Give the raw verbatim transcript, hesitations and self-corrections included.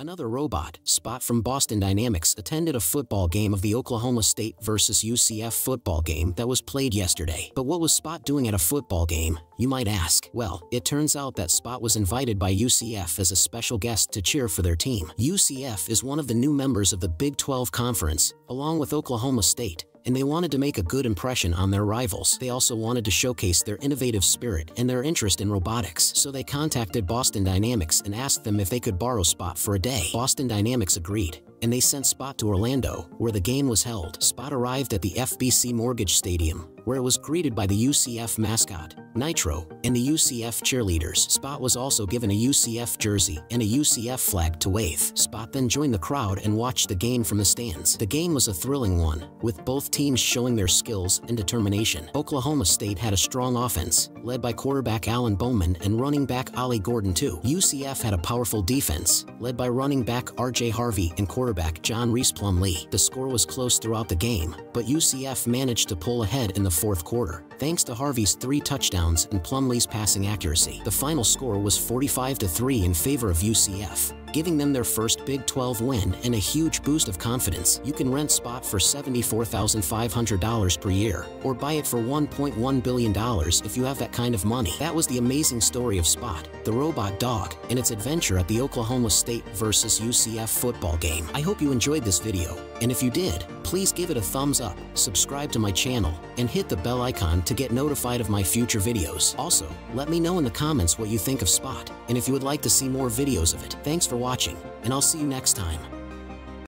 Another robot, Spot from Boston Dynamics, attended a football game of the Oklahoma State versus U C F football game that was played yesterday. But what was Spot doing at a football game, you might ask? Well, it turns out that Spot was invited by U C F as a special guest to cheer for their team. U C F is one of the new members of the Big twelve Conference, along with Oklahoma State, and they wanted to make a good impression on their rivals. They also wanted to showcase their innovative spirit and their interest in robotics, so they contacted Boston Dynamics and asked them if they could borrow Spot for a day. Boston Dynamics agreed, and they sent Spot to Orlando, where the game was held. Spot arrived at the F B C Mortgage Stadium, where it was greeted by the U C F mascot, Knightro, and the U C F cheerleaders. Spot was also given a U C F jersey and a U C F flag to wave. Spot then joined the crowd and watched the game from the stands. The game was a thrilling one, with both teams showing their skills and determination. Oklahoma State had a strong offense, led by quarterback Alan Bowman and running back Ollie Gordon the second. U C F had a powerful defense, led by running back R J Harvey and quarterback John Rhys Plumlee. The score was close throughout the game, but U C F managed to pull ahead in the fourth quarter, thanks to Harvey's three touchdowns and Plumlee's passing accuracy. The final score was forty-five to three in favor of U C F, giving them their first Big twelve win and a huge boost of confidence. You can rent Spot for seventy-four thousand five hundred dollars per year, or buy it for one point one billion dollars if you have that kind of money. That was the amazing story of Spot, the robot dog, and its adventure at the Oklahoma State versus U C F football game. I hope you enjoyed this video, and if you did, please give it a thumbs up, subscribe to my channel, and hit the bell icon to get notified of my future videos. Also, let me know in the comments what you think of Spot, and if you would like to see more videos of it. Thanks for watching, and I'll see you next time.